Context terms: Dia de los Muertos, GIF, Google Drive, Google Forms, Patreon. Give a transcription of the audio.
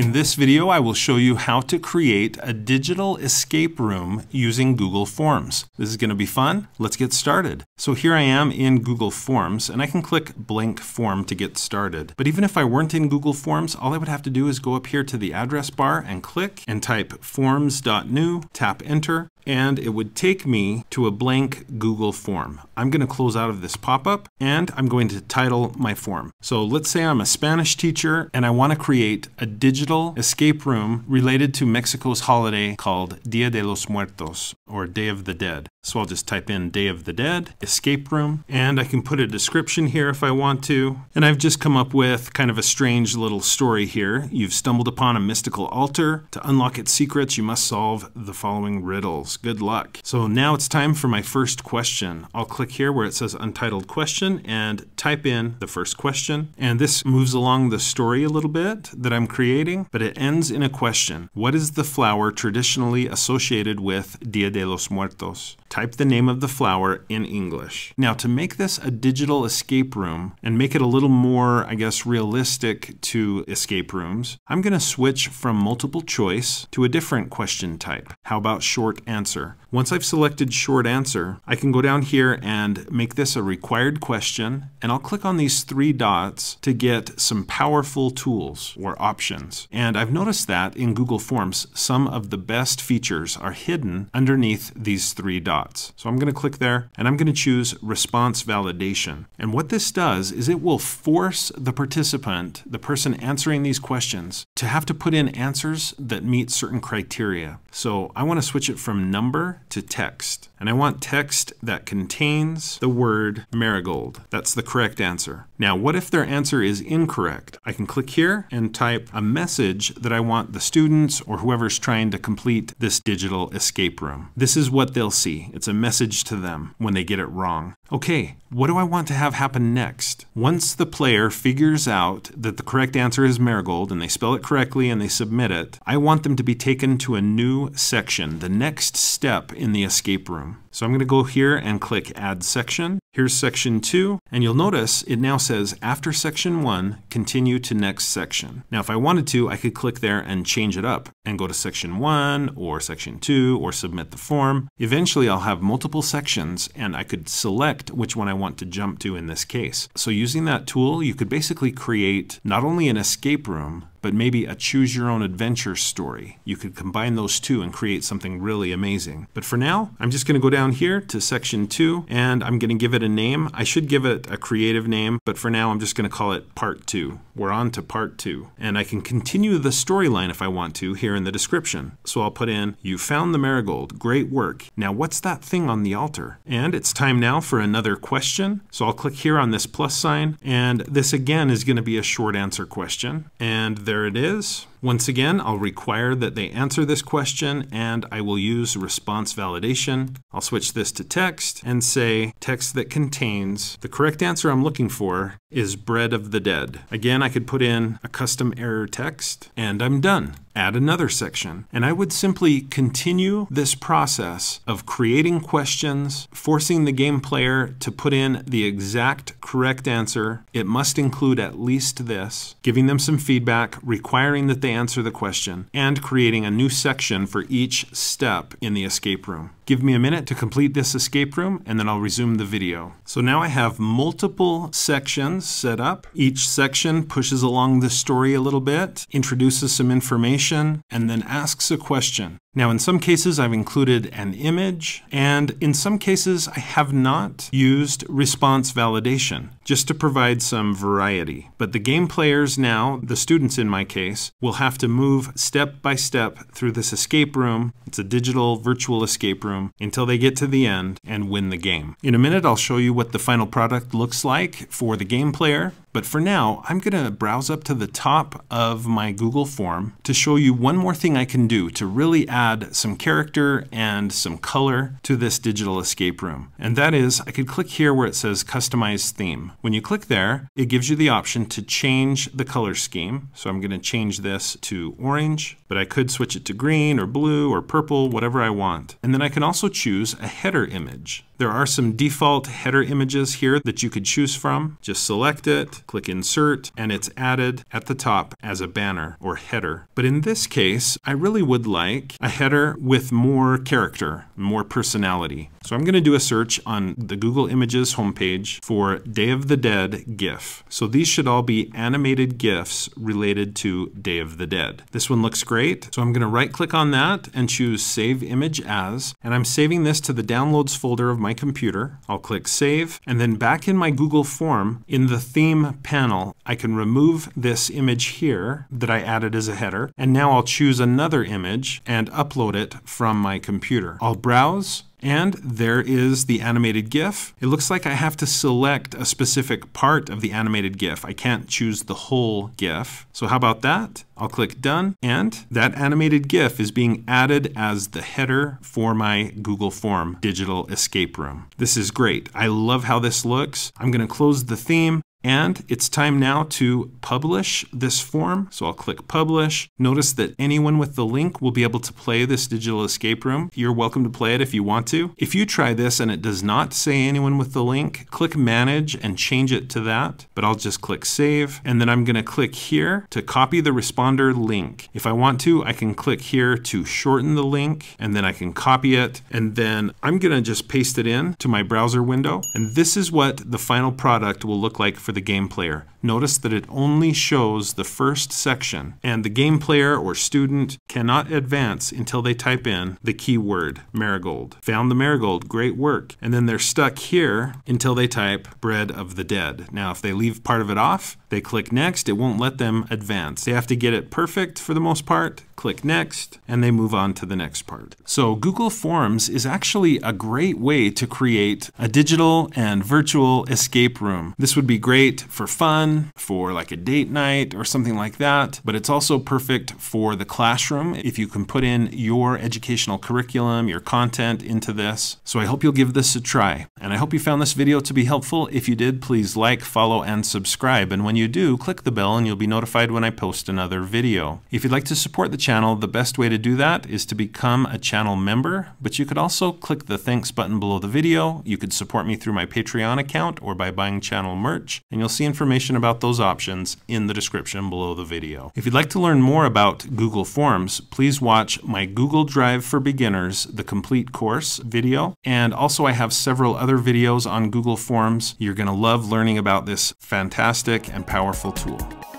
In this video, I will show you how to create a digital escape room using Google Forms. This is going to be fun. Let's get started. So here I am in Google Forms, and I can click blank form to get started. But even if I weren't in Google Forms, all I would have to do is go up here to the address bar and click and type forms.new, tap enter, and it would take me to a blank Google form. I'm going to close out of this pop-up, and I'm going to title my form. So let's say I'm a Spanish teacher, and I want to create a digital escape room related to Mexico's holiday called Dia de los Muertos, or Day of the Dead. So I'll just type in Day of the Dead, escape room, and I can put a description here if I want to. And I've just come up with kind of a strange little story here. You've stumbled upon a mystical altar. To unlock its secrets, you must solve the following riddles. Good luck. So now it's time for my first question. I'll click here where it says Untitled Question and type in the first question. And this moves along the story a little bit that I'm creating, but it ends in a question. What is the flower traditionally associated with Dia de los Muertos? Type the name of the flower in English. Now, to make this a digital escape room and make it a little more, I guess, realistic to escape rooms, I'm going to switch from multiple choice to a different question type. How about short answer? Once I've selected short answer, I can go down here and make this a required question, and I'll click on these three dots to get some powerful tools or options. And I've noticed that in Google Forms, some of the best features are hidden underneath these three dots. So I'm going to click there, and I'm going to choose response validation. And what this does is it will force the participant, the person answering these questions, to have to put in answers that meet certain criteria. So I want to switch it from number to text. And I want text that contains the word marigold. That's the correct answer. Now, what if their answer is incorrect? I can click here and type a message that I want the students or whoever's trying to complete this digital escape room. This is what they'll see. It's a message to them when they get it wrong. Okay, what do I want to have happen next? Once the player figures out that the correct answer is marigold and they spell it correctly and they submit it, I want them to be taken to a new section, the next step in the escape room. So I'm going to go here and click Add Section. Here's Section 2, and you'll notice it now says, after Section 1, continue to next section. Now, if I wanted to, I could click there and change it up and go to Section 1 or Section 2 or submit the form. Eventually, I'll have multiple sections, and I could select which one I want to jump to in this case. So using that tool, you could basically create not only an escape room, but maybe a choose your own adventure story. You could combine those two and create something really amazing. But for now, I'm just going to go down here to Section 2, and I'm going to give it a name. I should give it a creative name, but for now, I'm just going to call it Part 2. We're on to Part 2. And I can continue the storyline if I want to here in the description. So I'll put in, you found the marigold. Great work. Now, what's that thing on the altar? And it's time now for another question. So I'll click here on this plus sign, and this again is going to be a short answer question. And there it is. Once again, I'll require that they answer this question, and I will use response validation. I'll switch this to text and say text that contains the correct answer I'm looking for is bread of the dead. Again, I could put in a custom error text, and I'm done. Add another section. And I would simply continue this process of creating questions, forcing the game player to put in the exact correct answer. It must include at least this, giving them some feedback, requiring that they answer the question, and creating a new section for each step in the escape room. Give me a minute to complete this escape room, and then I'll resume the video. So now I have multiple sections set up. Each section pushes along the story a little bit, introduces some information, and then asks a question. Now, in some cases, I've included an image, and in some cases, I have not used response validation, just to provide some variety. But the game players now, the students in my case, will have to move step by step through this escape room. It's a digital virtual escape room until they get to the end and win the game. In a minute, I'll show you what the final product looks like for the game player. But for now, I'm going to browse up to the top of my Google form to show you one more thing I can do to really add some character and some color to this digital escape room. And that is, I could click here where it says Customize Theme. When you click there, it gives you the option to change the color scheme. So I'm going to change this to orange, but I could switch it to green or blue or purple, whatever I want. And then I can also choose a header image. There are some default header images here that you could choose from. Just select it, click Insert, and it's added at the top as a banner or header. But in this case, I really would like a header with more character, more personality. So I'm going to do a search on the Google Images homepage for Day of the Dead GIF. So these should all be animated GIFs related to Day of the Dead. This one looks great. So I'm going to right click on that and choose Save Image As, and I'm saving this to the Downloads folder of my computer. I'll click Save, and then back in my Google form in the theme panel, I can remove this image here that I added as a header, and now I'll choose another image and upload it from my computer. I'll browse, and there is the animated GIF. It looks like I have to select a specific part of the animated GIF. I can't choose the whole GIF. So how about that? I'll click Done, and that animated GIF is being added as the header for my Google Form digital escape room. This is great. I love how this looks. I'm going to close the theme. And it's time now to publish this form. So I'll click Publish. Notice that anyone with the link will be able to play this digital escape room. You're welcome to play it if you want to. If you try this and it does not say anyone with the link, click Manage and change it to that. But I'll just click Save. And then I'm going to click here to copy the responder link. If I want to, I can click here to shorten the link, and then I can copy it. And then I'm going to just paste it in to my browser window. And this is what the final product will look like for the game player. Notice that it only shows the first section, and the game player or student cannot advance until they type in the keyword marigold. Found the marigold, great work. And then they're stuck here until they type bread of the dead. Now if they leave part of it off, they click next, it won't let them advance. They have to get it perfect for the most part, click next, and they move on to the next part. So Google Forms is actually a great way to create a digital and virtual escape room. This would be great for fun, for like a date night or something like that, but it's also perfect for the classroom if you can put in your educational curriculum, your content into this. So I hope you'll give this a try, and I hope you found this video to be helpful. If you did, please like, follow, and subscribe, and when you do, click the bell and you'll be notified when I post another video. If you'd like to support the channel, the best way to do that is to become a channel member, but you could also click the thanks button below the video. You could support me through my Patreon account or by buying channel merch, and you'll see information about those options in the description below the video. If you'd like to learn more about Google Forms, please watch my Google Drive for Beginners, the complete course video, and also I have several other videos on Google Forms. You're going to love learning about this fantastic and powerful tool.